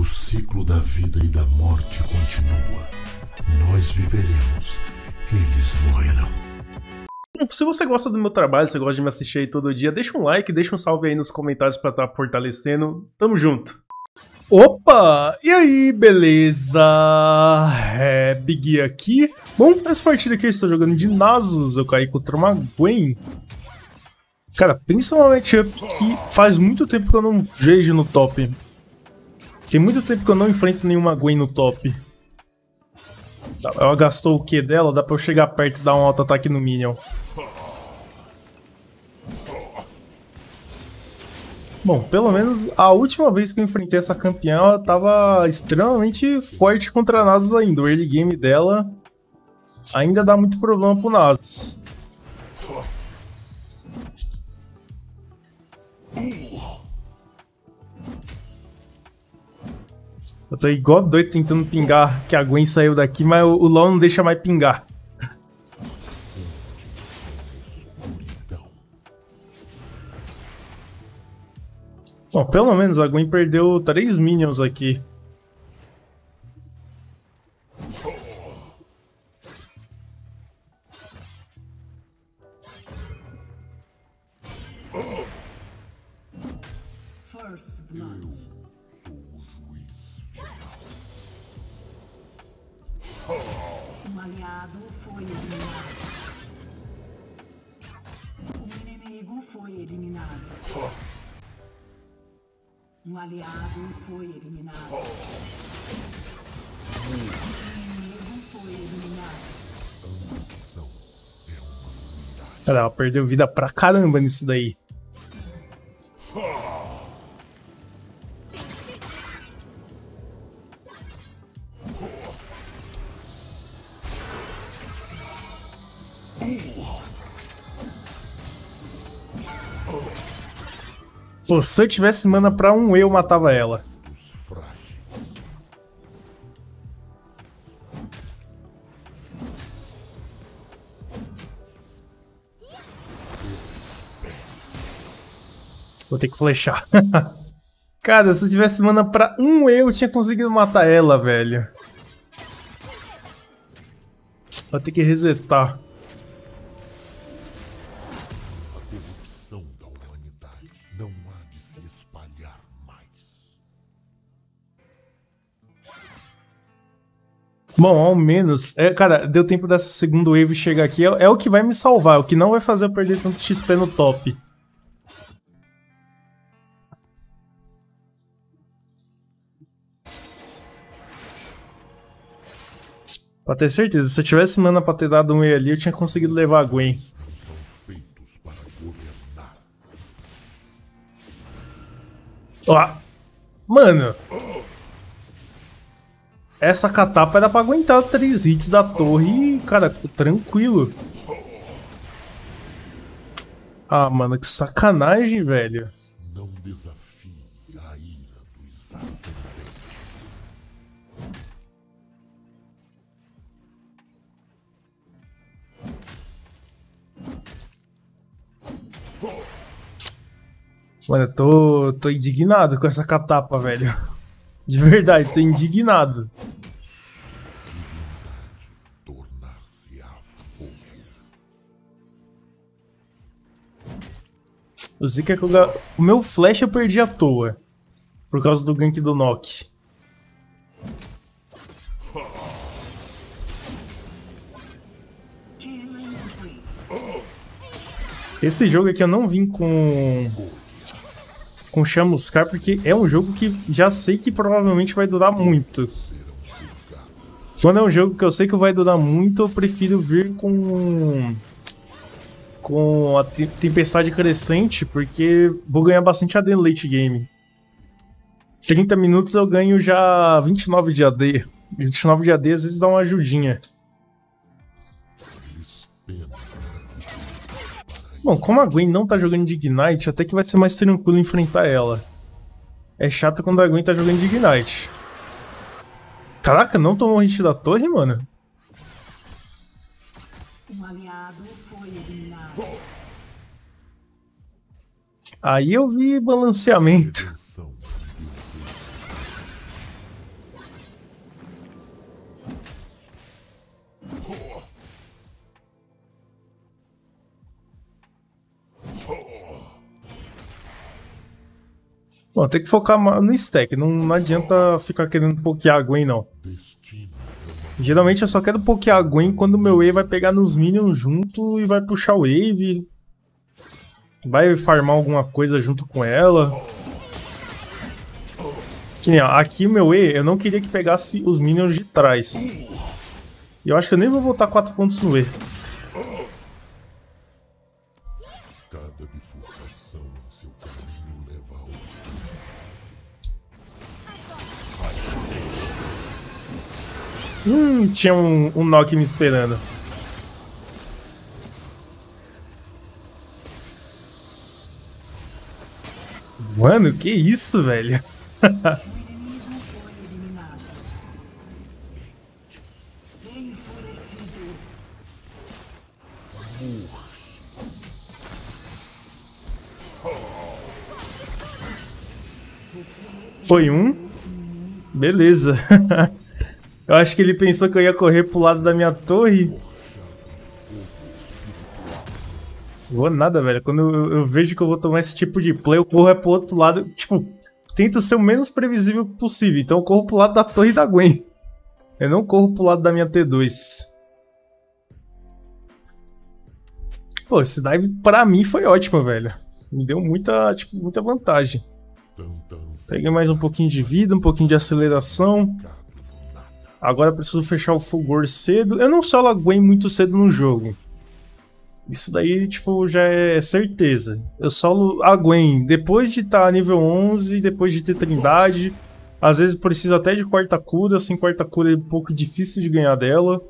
O ciclo da vida e da morte continua. Nós viveremos, eles morrerão. Bom, se você gosta do meu trabalho, se você gosta de me assistir aí todo dia, deixa um like, deixa um salve aí nos comentários pra estar fortalecendo. Tamo junto! Opa! E aí, beleza? É Big aqui. Bom, nessa partida aqui eu estou jogando de Nasus, eu caí contra uma Gwen. Cara, pensa numa matchup que faz muito tempo que eu não vejo no top. Tem muito tempo que eu não enfrento nenhuma Gwen no top. Ela gastou o Q dela, dá pra eu chegar perto e dar um auto-ataque no minion. Bom, pelo menos a última vez que eu enfrentei essa campeã, ela tava extremamente forte contra a Nasus ainda. O early game dela ainda dá muito problema pro Nasus. Eu tô igual doido tentando pingar, que a Gwen saiu daqui, mas o LoL não deixa mais pingar. Bom, pelo menos a Gwen perdeu 3 minions aqui. Um aliado foi eliminado. Um inimigo foi eliminado. Cara, ela perdeu vida pra caramba nisso daí. Pô, se eu tivesse mana pra um, eu matava ela. Vou ter que flechar. Cara, se eu tivesse mana pra um, eu tinha conseguido matar ela, velho. Vou ter que resetar. Bom, ao menos, cara, deu tempo dessa segunda wave chegar aqui, é o que vai me salvar, é o que não vai fazer eu perder tanto XP no top. Pra ter certeza, se eu tivesse mana pra ter dado um E ali, eu tinha conseguido levar a Gwen. Ó, mano! Essa catapa era pra aguentar 3 hits da torre e, cara, tranquilo. Ah, mano, que sacanagem, velho. Não desafie a ira dos ascendentes. Mano, eu tô indignado com essa catapa, velho. De verdade, tô indignado. O Zika é que o meu flash eu perdi à toa. Por causa do gank do Nock. Esse jogo aqui eu não vim com chamuscar, porque é um jogo que já sei que provavelmente vai durar muito. Quando é um jogo que eu sei que vai durar muito, eu prefiro vir com a tempestade crescente, porque vou ganhar bastante AD no late game. 30 minutos eu ganho já 29 de AD. 29 de AD às vezes dá uma ajudinha. Bom, como a Gwen não tá jogando de Ignite, até que vai ser mais tranquilo enfrentar ela. É chato quando a Gwen tá jogando de Ignite. Caraca, não tomou hit da torre, mano? Um aliado foi eliminado. Aí eu vi balanceamento. Bom, tem que focar no stack, não adianta ficar querendo pokear a Gwen, não. Geralmente eu só quero pokear a Gwen quando meu E vai pegar nos minions junto e vai puxar o wave. Vai farmar alguma coisa junto com ela. Que nem, ó, aqui o meu E, eu não queria que pegasse os minions de trás. E eu acho que eu nem vou botar 4 pontos no E. Tinha um knock me esperando. Mano, que isso, velho? Foi um. Beleza. Eu acho que ele pensou que eu ia correr pro lado da minha torre. Vou nada, velho. Quando eu vejo que eu vou tomar esse tipo de play, eu corro é pro outro lado. Tipo, tento ser o menos previsível possível. Então eu corro pro lado da torre da Gwen. Eu não corro pro lado da minha T2. Pô, esse dive pra mim foi ótimo, velho. Me deu muita, tipo, muita vantagem. Peguei mais um pouquinho de vida, um pouquinho de aceleração. Agora eu preciso fechar o Fulgor cedo. Eu não solo a Gwen muito cedo no jogo. Isso daí, tipo, já é certeza. Eu solo a Gwen depois de estar nível 11, depois de ter trindade. Às vezes preciso até de quarta cura. Sem quarta cura é um pouco difícil de ganhar dela.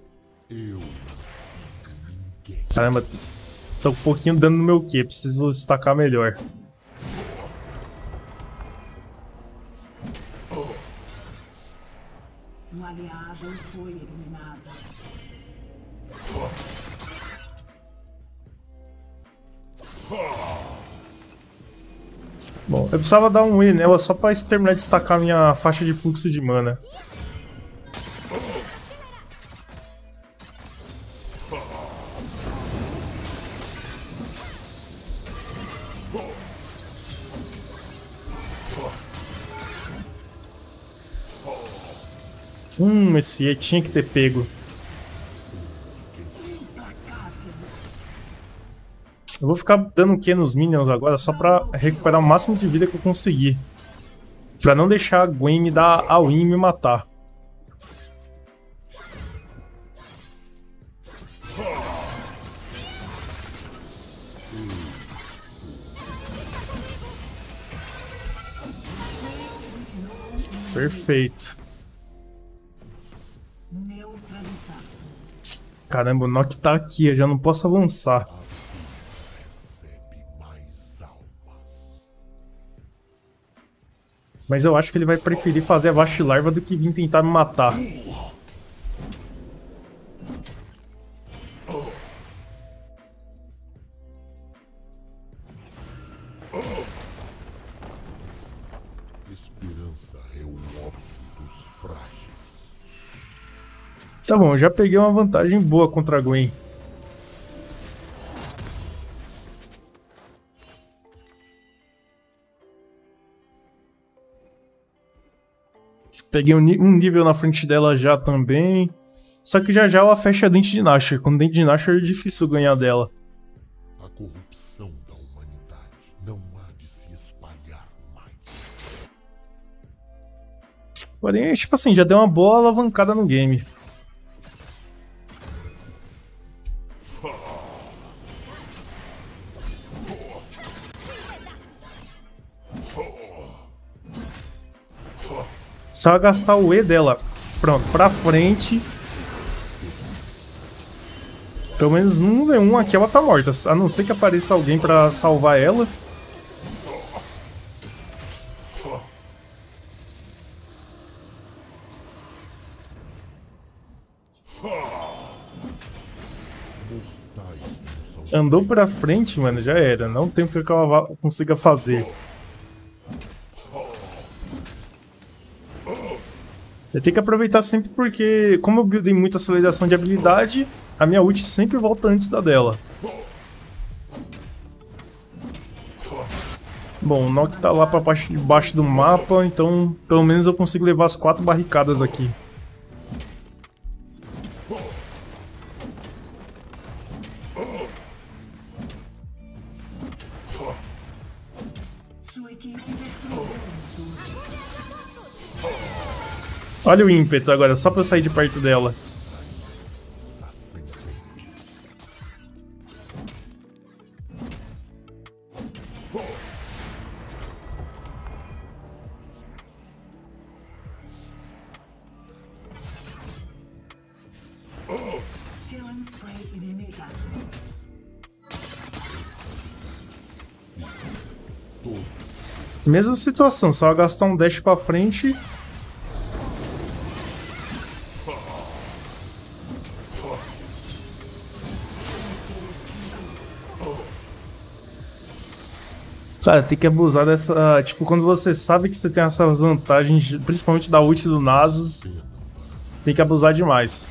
Caramba, tô um pouquinho dando no meu Q. Preciso destacar melhor. Foi eliminada. Bom, eu precisava dar um E nela só pra terminar de destacar minha faixa de fluxo de mana. Esse E tinha que ter pego. Eu vou ficar dando Q nos minions agora só pra recuperar o máximo de vida que eu conseguir. Pra não deixar a Gwen me dar a win e me matar. Perfeito. Caramba, o Nock tá aqui, eu já não posso avançar. Mas eu acho que ele vai preferir fazer a Vastilarva do que vir tentar me matar. Tá bom, já peguei uma vantagem boa contra a Gwen. Peguei um nível na frente dela já também. Só que já já ela fecha a Dente de Nashor. Com Dente de Nashor é difícil ganhar dela. A corrupção da humanidade não há de se espalhar mais. Porém, tipo assim, já deu uma boa alavancada no game. Só gastar o E dela. Pronto, pra frente. Pelo menos um V1 aqui ela tá morta. A não ser que apareça alguém pra salvar ela. Andou pra frente, mano, já era. Não tem o que ela consiga fazer. Eu tenho que aproveitar sempre porque, como eu buildei muita aceleração de habilidade, a minha ult sempre volta antes da dela. Bom, o Nock tá lá pra parte de baixo do mapa, então pelo menos eu consigo levar as 4 barricadas aqui. Olha o ímpeto agora, só pra eu sair de perto dela. Mesma situação, só gastar um dash pra frente. Cara, tem que abusar dessa... Tipo, quando você sabe que você tem essas vantagens, principalmente da ult do Nasus, tem que abusar demais.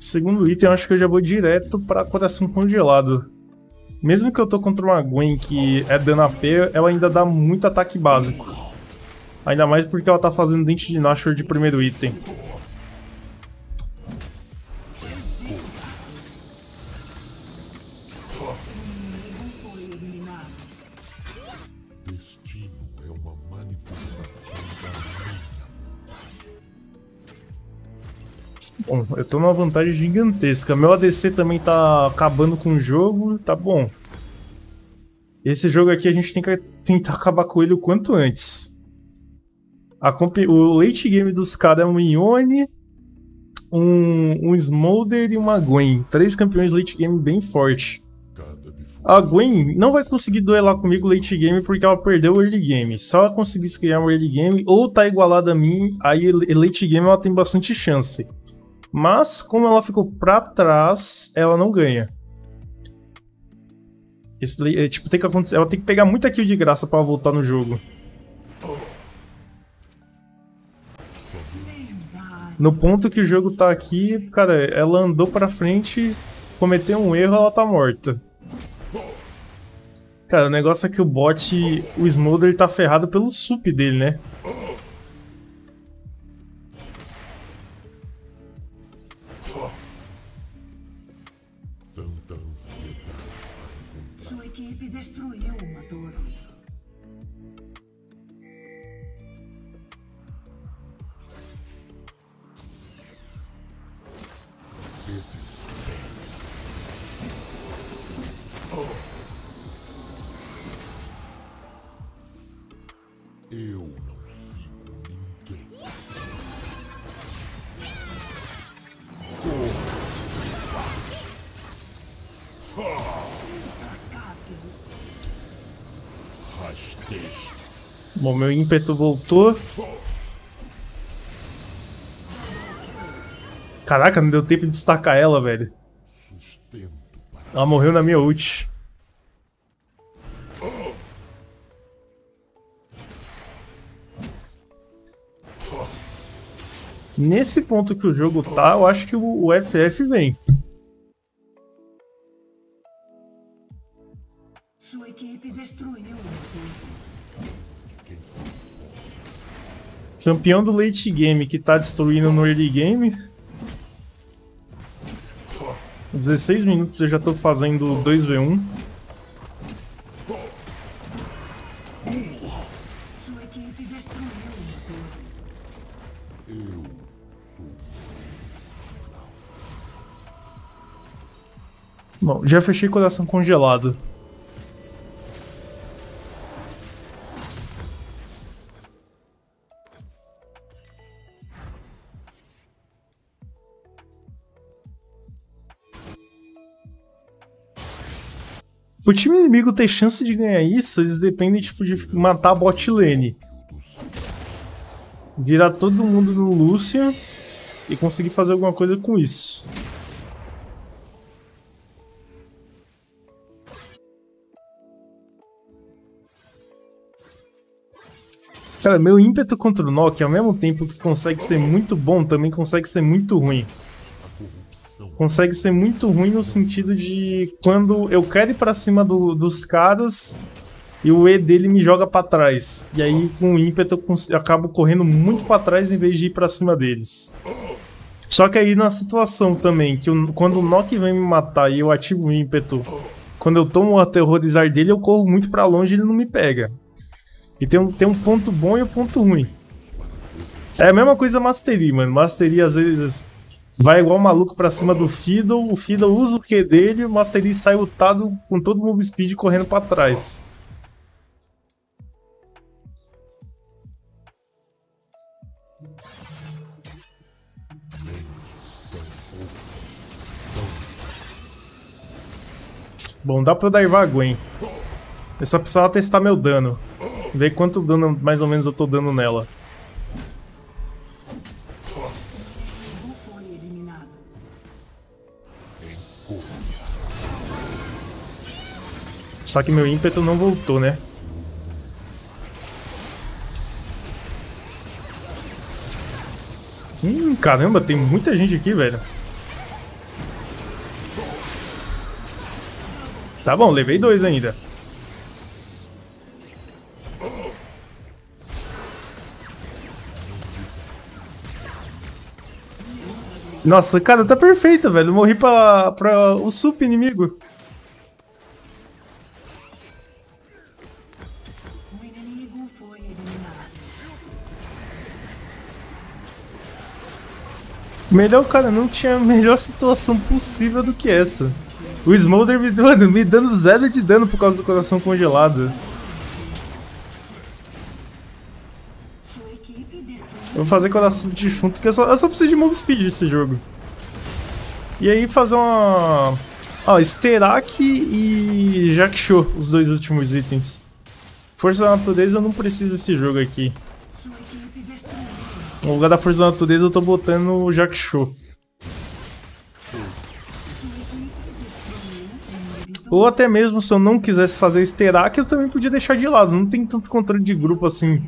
Segundo item, eu acho que eu já vou direto pra Coração Congelado. Mesmo que eu tô contra uma Gwen que é dano AP, ela ainda dá muito ataque básico. Ainda mais porque ela tá fazendo Dente de Nashor de primeiro item. Bom, eu tô numa vantagem gigantesca. Meu ADC também tá acabando com o jogo, tá bom. Esse jogo aqui a gente tem que tentar acabar com ele o quanto antes. O late game dos caras é um Yone, um Smolder e uma Gwen. 3 campeões late game bem forte. A Gwen não vai conseguir duelar comigo late game porque ela perdeu o early game. Se ela conseguisse criar um early game ou tá igualada a mim, aí late game ela tem bastante chance. Mas, como ela ficou pra trás, ela não ganha. Tipo, tem que acontecer, ela tem que pegar muita kill de graça pra voltar no jogo. No ponto que o jogo tá aqui, cara, ela andou pra frente, cometeu um erro, ela tá morta. Cara, o negócio é que o bot, o Smolder, tá ferrado pelo sup dele, né? Bom, meu ímpeto voltou. Caraca, não deu tempo de destacar ela, velho. Ela morreu na minha ult. Nesse ponto que o jogo tá, eu acho que o FF vem. Sua equipe destruiu. Campeão do late game que tá destruindo no early game. 16 minutos eu já tô fazendo 2v1. Bom, já fechei Coração Congelado. O time inimigo ter chance de ganhar isso, eles dependem tipo, de matar a bot lane. Virar todo mundo no Lucian e conseguir fazer alguma coisa com isso. Cara, meu ímpeto contra o Nock, ao mesmo tempo que consegue ser muito bom, também consegue ser muito ruim. Consegue ser muito ruim no sentido de quando eu quero ir pra cima dos caras e o E dele me joga pra trás. E aí com o ímpeto eu acabo correndo muito pra trás em vez de ir pra cima deles. Só que aí na situação também, que quando o Nock vem me matar e eu ativo o ímpeto, quando eu tomo o aterrorizar dele eu corro muito pra longe e ele não me pega. E tem um ponto bom e um ponto ruim. É a mesma coisa Mastery, mano. Mastery às vezes vai igual maluco pra cima do Fiddle, o Fiddle usa o Q dele, o Mastery sai lutado com todo o move speed correndo pra trás. Bom, dá pra eu daivar a Gwen. Eu só precisava testar meu dano. Ver quanto dano mais ou menos eu tô dando nela. Só que meu ímpeto não voltou, né? Caramba, tem muita gente aqui, velho. Tá bom, levei 2 ainda. Nossa, cara, tá perfeito, velho. Morri pra o sup inimigo. O inimigo foi eliminado. Melhor, cara, não tinha melhor situação possível do que essa. O Smolder me dando 0 de dano por causa do coração congelado. Eu vou fazer coração de defunto, que eu só preciso de move speed nesse jogo. E aí fazer uma... Ó, Sterak e Jackshot, os 2 últimos itens. Força da Natureza eu não preciso desse jogo aqui. No lugar da Força da Natureza eu tô botando o Jackshot. Ou até mesmo se eu não quisesse fazer Sterak, eu também podia deixar de lado. Não tem tanto controle de grupo assim.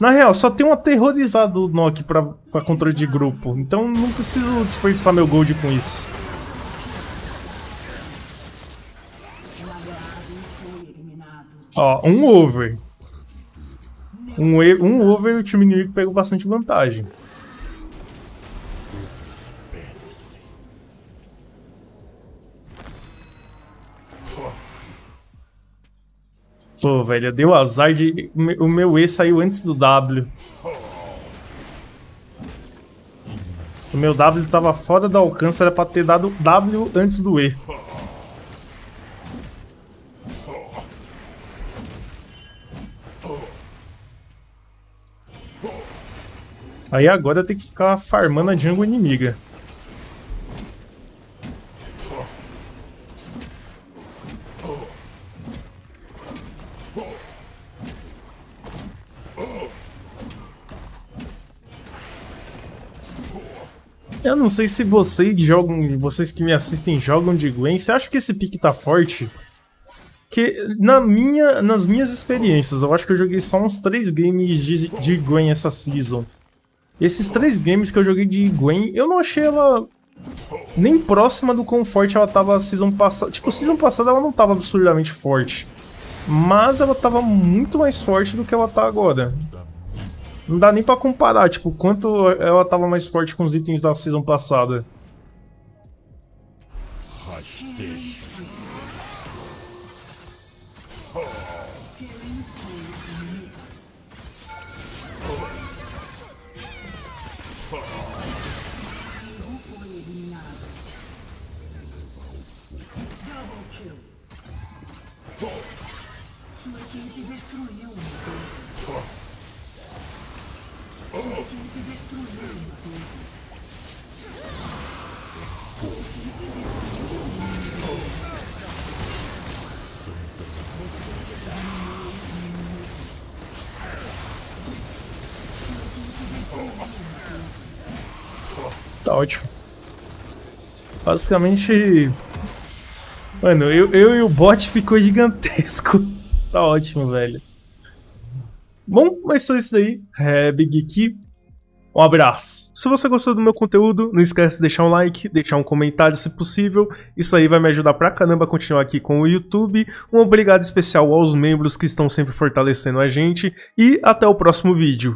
Na real, só tem um aterrorizado do Nock pra controle de grupo, então não preciso desperdiçar meu gold com isso. Ó, um over. Um over e o time inimigo pegou bastante vantagem. Pô, velho, eu dei o azar de... O meu E saiu antes do W. O meu W tava fora do alcance, era pra ter dado W antes do E. Aí agora eu tenho que ficar farmando a jungle inimiga. Eu não sei se vocês que me assistem jogam de Gwen, você acha que esse pick tá forte? Porque nas minhas experiências, eu acho que eu joguei só uns 3 games de Gwen essa season. Esses 3 games que eu joguei de Gwen, eu não achei ela nem próxima do quão forte ela tava a season passada. Tipo, a season passada ela não tava absurdamente forte, mas ela tava muito mais forte do que ela tá agora. Não dá nem pra comparar, tipo, quanto ela tava mais forte com os itens da season passada. Tá ótimo. Basicamente, mano, eu e o bot ficou gigantesco. Tá ótimo, velho. Bom, mas só isso daí. É Big Key. Um abraço. Se você gostou do meu conteúdo, não esquece de deixar um like, deixar um comentário se possível. Isso aí vai me ajudar pra caramba a continuar aqui com o YouTube. Um obrigado especial aos membros que estão sempre fortalecendo a gente. E até o próximo vídeo.